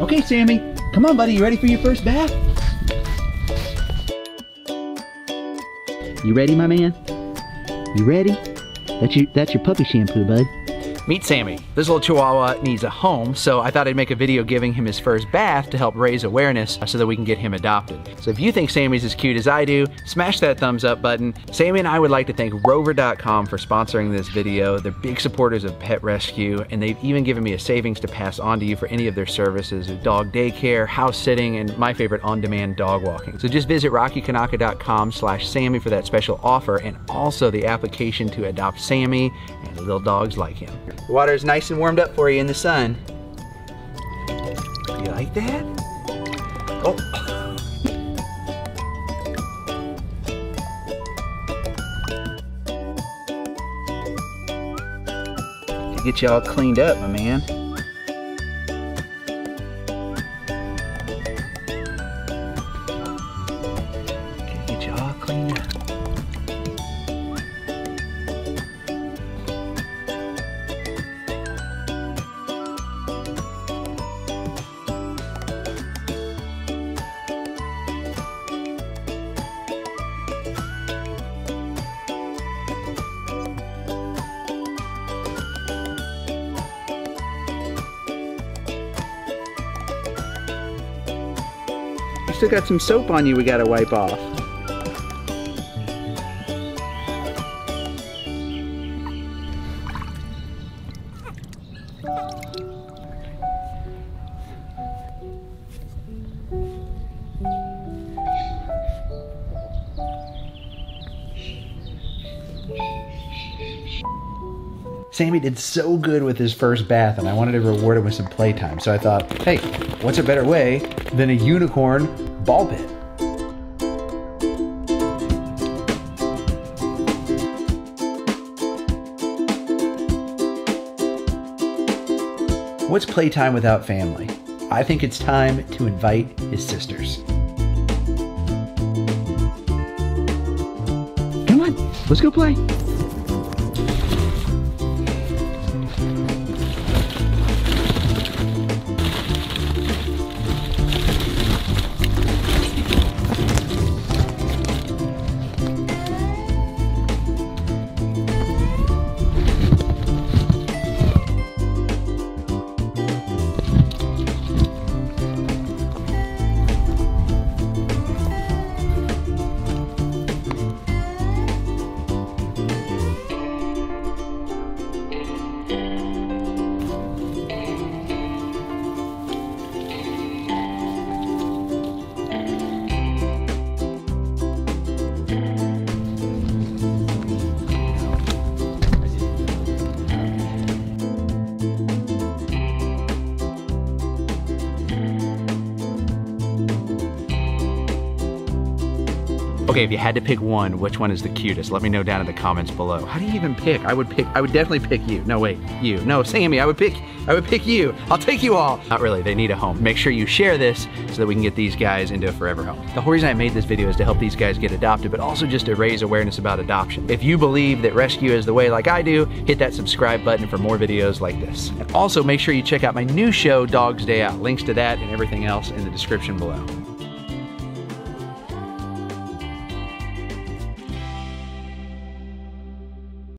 Okay, Sammy, come on, buddy. You ready for your first bath? You ready, my man? You ready? That's your puppy shampoo, bud. Meet Sammy. This little Chihuahua needs a home, so I thought I'd make a video giving him his first bath to help raise awareness so that we can get him adopted. So if you think Sammy's as cute as I do, smash that thumbs up button. Sammy and I would like to thank Rover.com for sponsoring this video. They're big supporters of pet rescue, and they've even given me a savings to pass on to you for any of their services of dog daycare, house sitting, and my favorite, on-demand dog walking. So just visit RockyKanaka.com/Sammy for that special offer and also the application to adopt Sammy and the little dogs like him. The water is nice and warmed up for you in the sun. You like that? Oh. To get you all cleaned up, my man. Get you all cleaned up. Still got some soap on you we gotta wipe off. Sammy did so good with his first bath, and I wanted to reward him with some playtime. So I thought, hey, what's a better way than a unicorn ball pit? What's playtime without family? I think it's time to invite his sisters. Come on, let's go play. Okay, if you had to pick one, which one is the cutest? Let me know down in the comments below. How do you even pick? I would definitely pick you. No, wait, you. No, Sammy, I would pick you. I'll take you all. Not really, they need a home. Make sure you share this so that we can get these guys into a forever home. The whole reason I made this video is to help these guys get adopted, but also just to raise awareness about adoption. If you believe that rescue is the way like I do, hit that subscribe button for more videos like this. And also make sure you check out my new show, Dog's Day Out. Links to that and everything else in the description below.